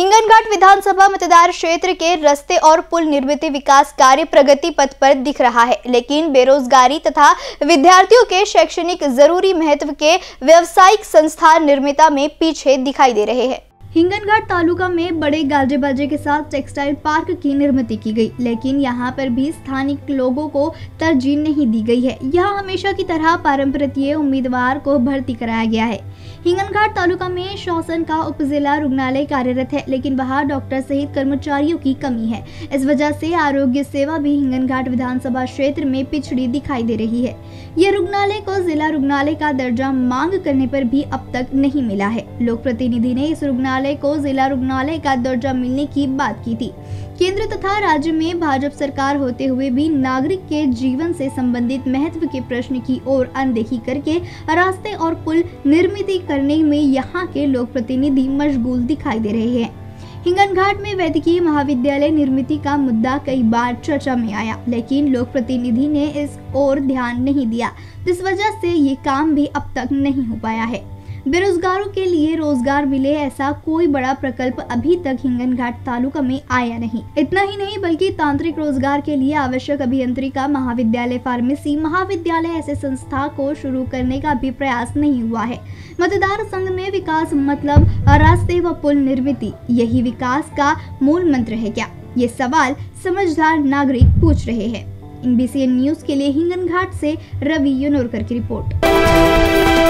हिंगणघाट विधानसभा मतदार क्षेत्र के रस्ते और पुल निर्मित विकास कार्य प्रगति पथ पर दिख रहा है, लेकिन बेरोजगारी तथा विद्यार्थियों के शैक्षणिक जरूरी महत्व के व्यावसायिक संस्थान निर्मिता में पीछे दिखाई दे रहे हैं। हिंगणघाट तालुका में बड़े गाजेबाजे के साथ टेक्सटाइल पार्क की निर्मिती की गई, लेकिन यहाँ पर भी स्थानिक लोगों को तरजीह नहीं दी गई है। यहाँ हमेशा की तरह पारंपरिक उम्मीदवार को भर्ती कराया गया है। हिंगणघाट तालुका में शासन का उपजिला रुग्णालय कार्यरत है, लेकिन वहाँ डॉक्टर सहित कर्मचारियों की कमी है। इस वजह से आरोग्य सेवा भी हिंगणघाट विधानसभा क्षेत्र में पिछड़ी दिखाई दे रही है। यह रुग्णालय को जिला रुग्णालय का दर्जा मांग करने पर भी अब तक नहीं मिला है। लोक प्रतिनिधि ने इस रुग्णालय को जिला रुग्णालय का दर्जा मिलने की बात की थी। केंद्र तथा राज्य में भाजपा सरकार होते हुए भी नागरिक के जीवन से संबंधित महत्व के प्रश्न की ओर अनदेखी करके रास्ते और पुल निर्मित करने में यहाँ के लोक प्रतिनिधि मशगूल दिखाई दे रहे हैं। हिंगणघाट में वैद्यकीय महाविद्यालय निर्मित का मुद्दा कई बार चर्चा में आया, लेकिन लोक प्रतिनिधि ने इस ओर ध्यान नहीं दिया, जिस वजह से ये काम भी अब तक नहीं हो पाया है। बेरोजगारों के लिए रोजगार मिले, ऐसा कोई बड़ा प्रकल्प अभी तक हिंगणघाट तालुका में आया नहीं। इतना ही नहीं, बल्कि तांत्रिक रोजगार के लिए आवश्यक अभियंत्रिका महाविद्यालय, फार्मेसी महाविद्यालय ऐसे संस्था को शुरू करने का भी प्रयास नहीं हुआ है। मतदार संघ में विकास मतलब रास्ते व पुल निर्मित, यही विकास का मूल मंत्र है क्या? ये सवाल समझदार नागरिक पूछ रहे हैं। बी न्यूज के लिए हिंगणघाट से रवि युनोरकर की रिपोर्ट।